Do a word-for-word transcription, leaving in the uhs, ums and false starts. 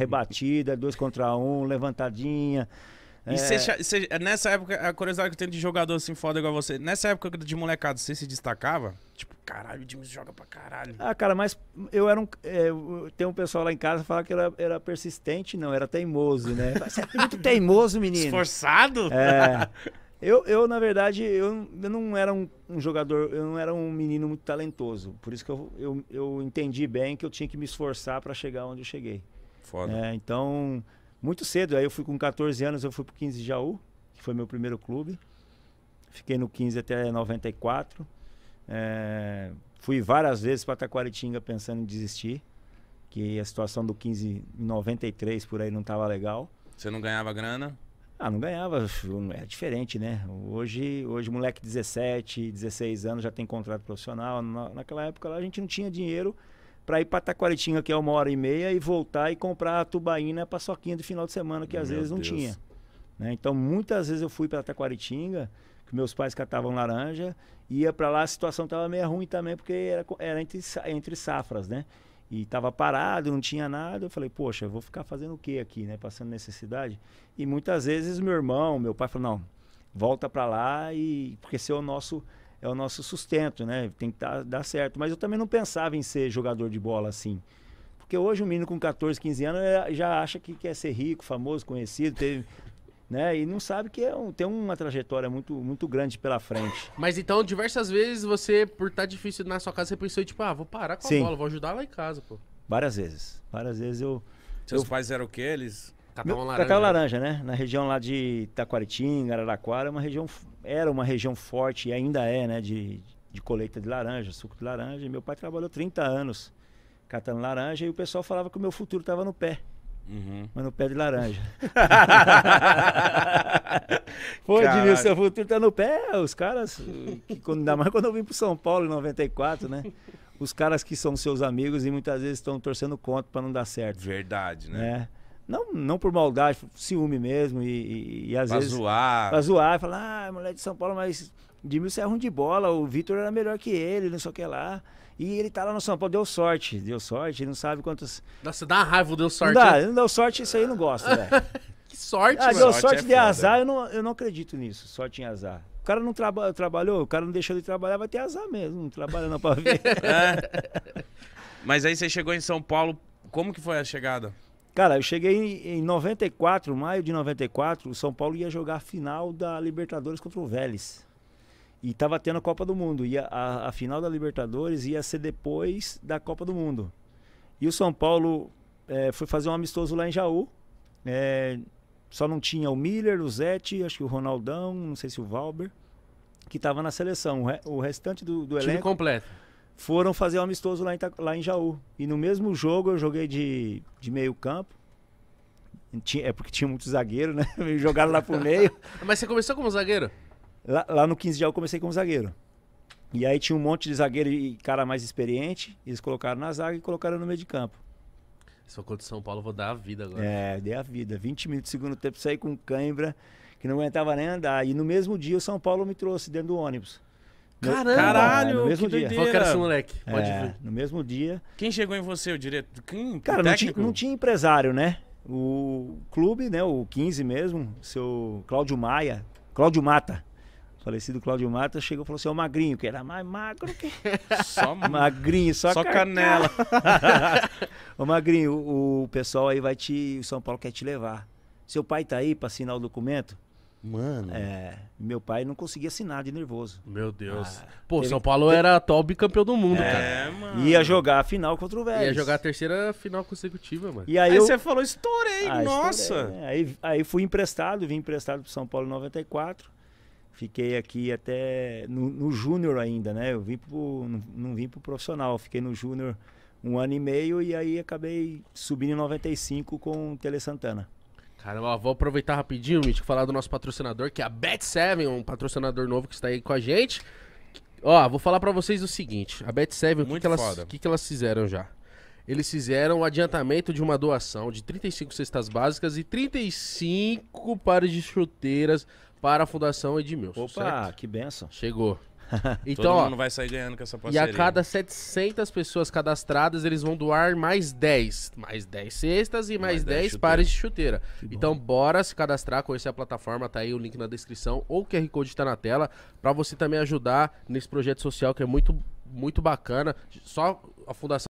rebatida, dois contra um, levantadinha. E é... cê, cê, nessa época, a curiosidade que eu tenho de jogador assim foda igual você, nessa época de molecada, você se destacava? Tipo, caralho, o time joga pra caralho. Ah, cara, mas eu era um... É, tem um pessoal lá em casa que fala que eu era, era persistente, não, era teimoso, né? Você é muito teimoso, menino. Esforçado? É... Eu, eu, na verdade, eu, eu não era um, um jogador, eu não era um menino muito talentoso. Por isso que eu, eu, eu entendi bem que eu tinha que me esforçar para chegar onde eu cheguei. Foda. É, então, muito cedo. Aí eu fui com quatorze anos, eu fui pro quinze Jaú, que foi meu primeiro clube. Fiquei no quinze até noventa e quatro. É, fui várias vezes para Taquaritinga pensando em desistir. Que a situação do quinze em noventa e três por aí não tava legal. Você não ganhava grana? Ah, não ganhava, era diferente, né? Hoje, hoje moleque de dezessete, dezesseis anos já tem contrato profissional. Na, naquela época lá a gente não tinha dinheiro para ir para Taquaritinga, que é uma hora e meia, e voltar e comprar a tubaína, a paçoquinha do final de semana, que às Meu vezes não Deus. tinha. Né? Então, muitas vezes eu fui para Taquaritinga, que meus pais catavam laranja, ia para lá, a situação estava meio ruim também, porque era, era entre, entre safras, né? E tava parado, não tinha nada. Eu falei, poxa, eu vou ficar fazendo o que aqui, né? Passando necessidade. E muitas vezes meu irmão, meu pai falou, não, volta pra lá, e porque esse é o nosso, é o nosso sustento, né? Tem que tá, dar certo. Mas eu também não pensava em ser jogador de bola assim. Porque hoje o menino com quatorze, quinze anos já acha que quer ser rico, famoso, conhecido, teve... Né? E não sabe que é um, tem uma trajetória muito, muito grande pela frente. Mas então, diversas vezes você, por estar difícil na sua casa, você pensou, tipo, ah, vou parar com a Sim. bola, vou ajudar lá em casa, pô. Várias vezes. Várias vezes eu... Seus eu... pais eram o quê? Eles... Catavam laranja. Catavam laranja, né? Na região lá de Taquaritinga, Araraquara, uma região, era uma região forte, e ainda é, né? De, de colheita de laranja, suco de laranja. E meu pai trabalhou trinta anos catando laranja, e o pessoal falava que o meu futuro estava no pé. Uhum. Mas no pé de laranja. Pô, Edmilson, seu futuro tá no pé. Os caras, que quando, ainda mais quando eu vim pro São Paulo em noventa e quatro, né? Os caras que são seus amigos e muitas vezes estão torcendo contra para não dar certo. Verdade, né? É. Não, não por maldade, por ciúme mesmo. E, e, e às pra vezes. Zoar. Pra zoar. Falar, ah, moleque de São Paulo, mas Edmilson é ruim de bola. O Vitor era melhor que ele, não sei o que lá. E ele tá lá no São Paulo, deu sorte, deu sorte, ele não sabe quantos... Nossa, dá uma raiva, deu sorte. Não dá, não deu sorte, isso aí eu não gosto, velho. Que sorte, ah, mano. Deu sorte, sorte é de azar, eu não, eu não acredito nisso, sorte em azar. O cara não traba, trabalhou, o cara não deixou de trabalhar, vai ter azar mesmo, não trabalha não pra ver. É. Mas aí você chegou em São Paulo, como que foi a chegada? Cara, eu cheguei em, em noventa e quatro, maio de noventa e quatro, o São Paulo ia jogar a final da Libertadores contra o Vélez. E tava tendo a Copa do Mundo. E a, a, a final da Libertadores ia ser depois da Copa do Mundo. E o São Paulo é, foi fazer um amistoso lá em Jaú. É, só não tinha o Miller, o Zetti, acho que o Ronaldão, não sei se o Valber, que tava na seleção. O, re, o restante do, do elenco... Time completo. Foram fazer um amistoso lá em, lá em Jaú. E no mesmo jogo eu joguei de, de meio campo. É porque tinha muito zagueiro, né? Me jogaram lá pro meio. Mas você começou como zagueiro? Lá, lá no quinze de Jaú eu comecei como zagueiro. E aí tinha um monte de zagueiro e cara mais experiente. Eles colocaram na zaga e colocaram no meio de campo. Se for contra o São Paulo, eu vou dar a vida agora. É, dei a vida. vinte minutos do segundo tempo, saí com cãibra, que não aguentava nem andar. E no mesmo dia o São Paulo me trouxe dentro do ônibus. Caramba, Caralho, é, no mesmo que dia. Qual que era esse moleque? Pode é, ver. No mesmo dia. Quem chegou em você, o diretor? Quem? Cara, não tinha, não tinha empresário, né? O clube, né? O quinze mesmo, seu Cláudio Maia, Cláudio Mata. Falecido Cláudio Mata chegou e falou assim, o magrinho, que era mais magro que... Só magrinho, só, só canela. canela. Ô magrinho, o, o pessoal aí vai te... O São Paulo quer te levar. Seu pai tá aí pra assinar o documento? Mano... É, meu pai não conseguia assinar de nervoso. Meu Deus. Ah, Pô, teve... São Paulo era atual bicampeão do mundo, é, cara. É, mano. Ia jogar a final contra o Vélez. Ia jogar a terceira final consecutiva, mano. E aí, aí eu... você falou, estourei, ah, nossa. Estourei, né? aí, aí fui emprestado, vim emprestado pro São Paulo em noventa e quatro. Fiquei aqui até no, no júnior ainda, né? Eu vim pro, não, não vim pro profissional, fiquei no júnior um ano e meio e aí acabei subindo em noventa e cinco com o Tele Santana. Caramba, vou aproveitar rapidinho, Mítico, falar do nosso patrocinador, que é a Bet sete, um patrocinador novo que está aí com a gente. Ó, vou falar pra vocês o seguinte, a Bet sete, o que que elas, que que elas fizeram já? Eles fizeram o adiantamento de uma doação de trinta e cinco cestas básicas e trinta e cinco pares de chuteiras para a Fundação Edmilson. Opa, certo? Que benção. Chegou. Então, todo ó, mundo vai sair ganhando com essa parceria. E a cada setecentas pessoas cadastradas, eles vão doar mais dez. Mais dez cestas e mais, mais dez, dez pares de chuteira. Então bora se cadastrar, conhecer a plataforma, tá aí o link na descrição, ou o Q R Code tá na tela, pra você também ajudar nesse projeto social que é muito, muito bacana. Só a Fundação